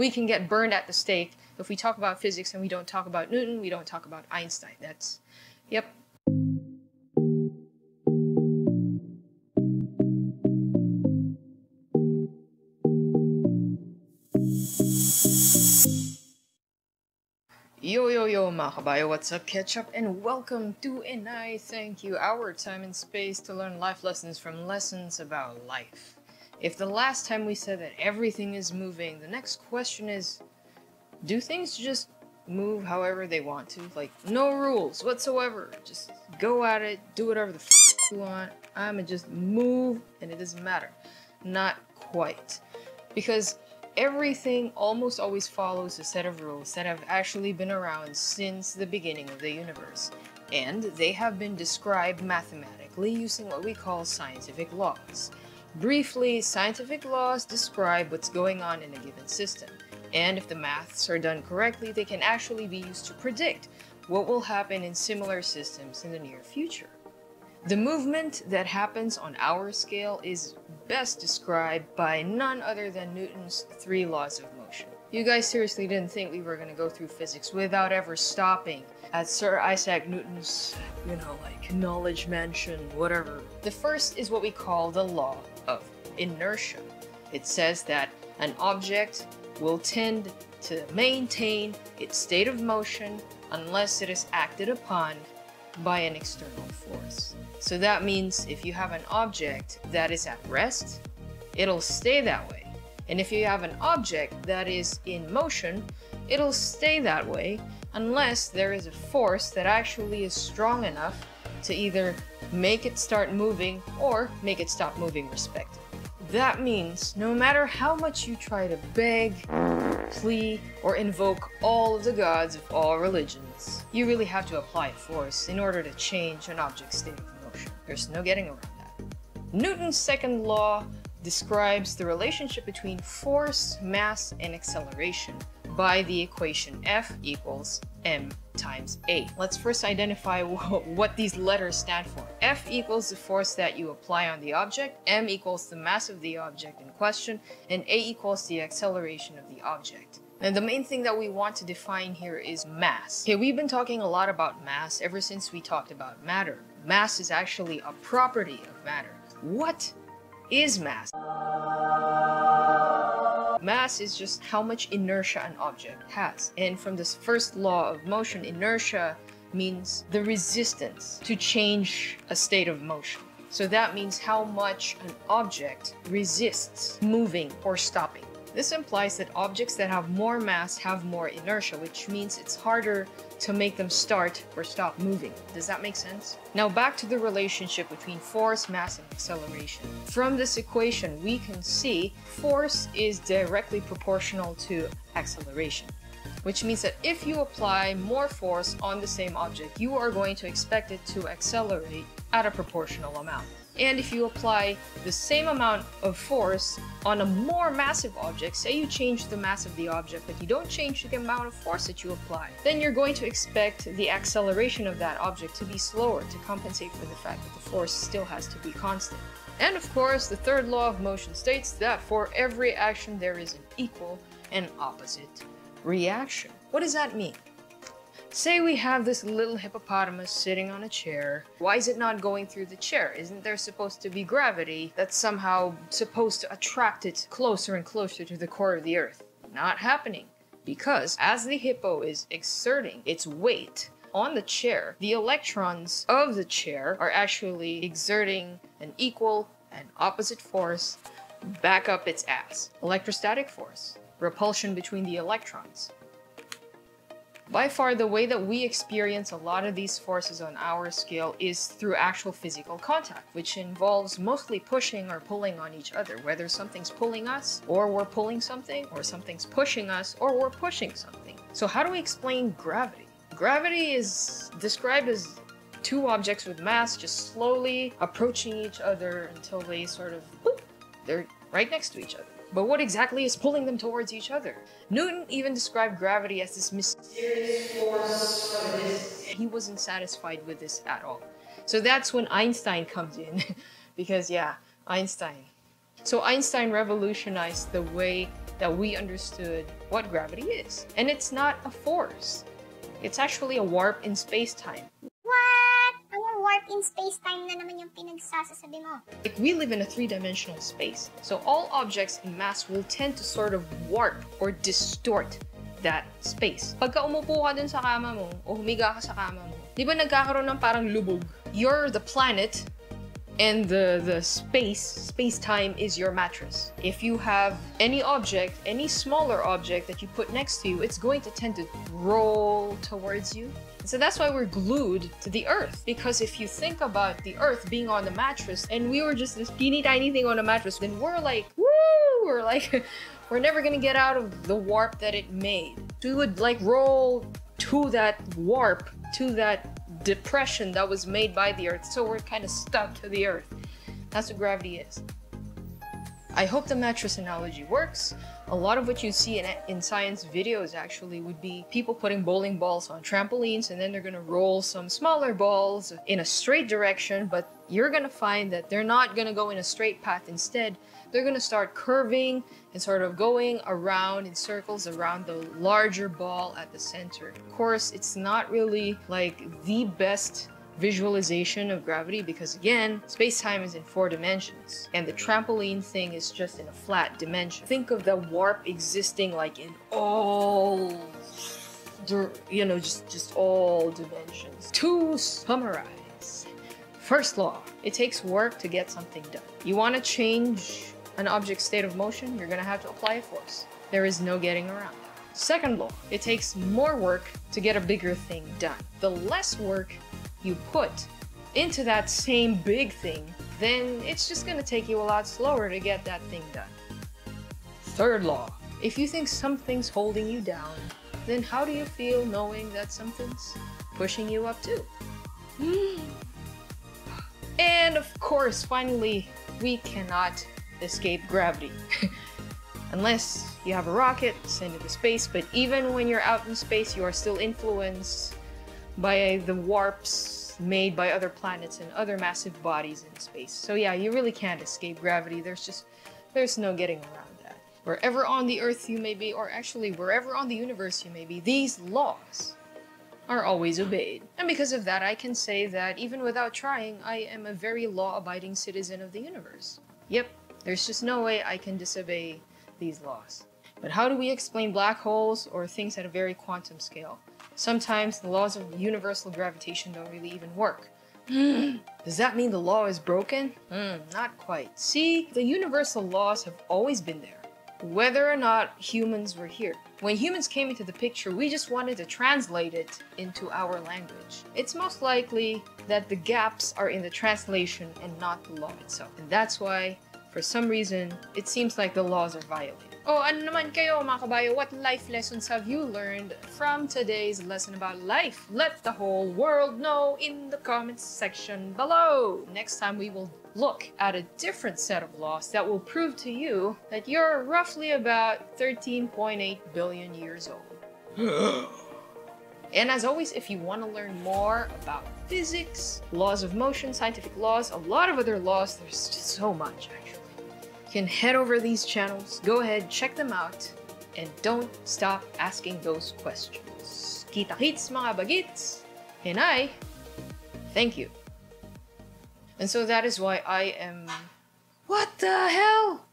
we can get burned at the stake if we talk about physics and we don't talk about Newton, we don't talk about Einstein. That's, yep. Yo, yo, yo, Mahabayo, what's up, ketchup, and welcome to and I thank you, our time and space to learn life lessons from lessons about life. If the last time we said that everything is moving, the next question is, do things just move however they want to? Like, no rules whatsoever, just go at it, do whatever the f*** you want, I'ma just move and it doesn't matter. Not quite. Because everything almost always follows a set of rules that have actually been around since the beginning of the universe, and they have been described mathematically using what we call scientific laws. Briefly, scientific laws describe what's going on in a given system, and if the maths are done correctly, they can actually be used to predict what will happen in similar systems in the near future. The movement that happens on our scale is best described by none other than Newton's three laws of motion. You guys seriously didn't think we were going to go through physics without ever stopping at Sir Isaac Newton's, you know, like, knowledge mansion, whatever. The first is what we call the law of inertia. It says that an object will tend to maintain its state of motion unless it is acted upon by an external force. So that means if you have an object that is at rest, it'll stay that way. And if you have an object that is in motion, it'll stay that way unless there is a force that actually is strong enough to either make it start moving or make it stop moving, respectively. That means no matter how much you try to beg, plea, or invoke all of the gods of all religions, you really have to apply force in order to change an object's state of motion. There's no getting around that. Newton's second law describes the relationship between force, mass, and acceleration by the equation F equals m times a. Let's first identify what these letters stand for. F equals the force that you apply on the object, m equals the mass of the object in question, and a equals the acceleration of the object. And the main thing that we want to define here is mass. Okay, we've been talking a lot about mass ever since we talked about matter. Mass is actually a property of matter. What is mass? Mass is just how much inertia an object has. And from this first law of motion, inertia means the resistance to change a state of motion. So that means how much an object resists moving or stopping. This implies that objects that have more mass have more inertia, which means it's harder to make them start or stop moving. Does that make sense? Now back to the relationship between force, mass, and acceleration. From this equation, we can see force is directly proportional to acceleration, which means that if you apply more force on the same object, you are going to expect it to accelerate at a proportional amount. And if you apply the same amount of force on a more massive object, say you change the mass of the object, but you don't change the amount of force that you apply, then you're going to expect the acceleration of that object to be slower to compensate for the fact that the force still has to be constant. And of course, the third law of motion states that for every action there is an equal and opposite reaction. What does that mean? Say we have this little hippopotamus sitting on a chair. Why is it not going through the chair? Isn't there supposed to be gravity that's somehow supposed to attract it closer and closer to the core of the earth? Not happening, because as the hippo is exerting its weight on the chair, the electrons of the chair are actually exerting an equal and opposite force back up its ass. Electrostatic force, repulsion between the electrons. By far, the way that we experience a lot of these forces on our scale is through actual physical contact, which involves mostly pushing or pulling on each other, whether something's pulling us, or we're pulling something, or something's pushing us, or we're pushing something. So how do we explain gravity? Gravity is described as two objects with mass just slowly approaching each other until they sort of, boop, they're right next to each other. But what exactly is pulling them towards each other? Newton even described gravity as this mysterious force from a distance. He wasn't satisfied with this at all. So that's when Einstein comes in, because yeah, Einstein. So Einstein revolutionized the way that we understood what gravity is. And it's not a force. It's actually a warp in space-time. What? Anong warp in space-time na naman yung pinagsasasabi mo? Like, we live in a three-dimensional space, so all objects in mass will tend to sort of warp or distort that space. Pagka umupo ka dun sa kama mo, o humiga ka sa kama mo, di ba nagkakaroon ng parang lubog? You're the planet, and the space-time is your mattress. If you have any object, any smaller object that you put next to you, it's going to tend to roll towards you. And so that's why we're glued to the earth. Because if you think about the earth being on the mattress, and we were just this teeny tiny thing on a mattress, then we're like, woo! We're like, we're never gonna get out of the warp that it made. We would like roll to that warp, to that depression that was made by the earth, so we're kind of stuck to the earth. That's what gravity is. I hope the mattress analogy works. A lot of what you see in science videos actually would be people putting bowling balls on trampolines, and then they're gonna roll some smaller balls in a straight direction, but you're gonna find that they're not gonna go in a straight path. Instead, they're gonna start curving and sort of going around in circles around the larger ball at the center. Of course, it's not really like the best visualization of gravity because, again, space-time is in 4 dimensions and the trampoline thing is just in a flat dimension. Think of the warp existing like in all, you know, just all dimensions. To summarize, first law, it takes work to get something done. You want to change an object's state of motion, you're going to have to apply a force. There is no getting around that. Second law, it takes more work to get a bigger thing done. The less work you put into that same big thing, then it's just gonna take you a lot slower to get that thing done. Third law, if you think something's holding you down, then how do you feel knowing that something's pushing you up too? And of course, finally, we cannot escape gravity. Unless you have a rocket sent into space, but even when you're out in space, you are still influenced by the warps made by other planets and other massive bodies in space. So yeah, you really can't escape gravity. There's no getting around that. Wherever on the earth you may be, or actually wherever on the universe you may be, these laws are always obeyed. And because of that, I can say that even without trying, I am a very law-abiding citizen of the universe. Yep, there's just no way I can disobey these laws. But how do we explain black holes or things at a very quantum scale? Sometimes the laws of universal gravitation don't really even work. Does that mean the law is broken? Not quite. See, the universal laws have always been there, whether or not humans were here. When humans came into the picture, we just wanted to translate it into our language. It's most likely that the gaps are in the translation and not the law itself. And that's why, for some reason, it seems like the laws are violated. Oh, ano naman kayo mga kabayo, what life lessons have you learned from today's lesson about life? Let the whole world know in the comments section below. Next time we will look at a different set of laws that will prove to you that you're roughly about 13.8 billion years old. And as always, if you want to learn more about physics, laws of motion, scientific laws, a lot of other laws, there's just so much actually. You can head over to these channels, go ahead, check them out, and don't stop asking those questions. Kita hits mga bagits, and I thank you. And so that is why I am... What the hell?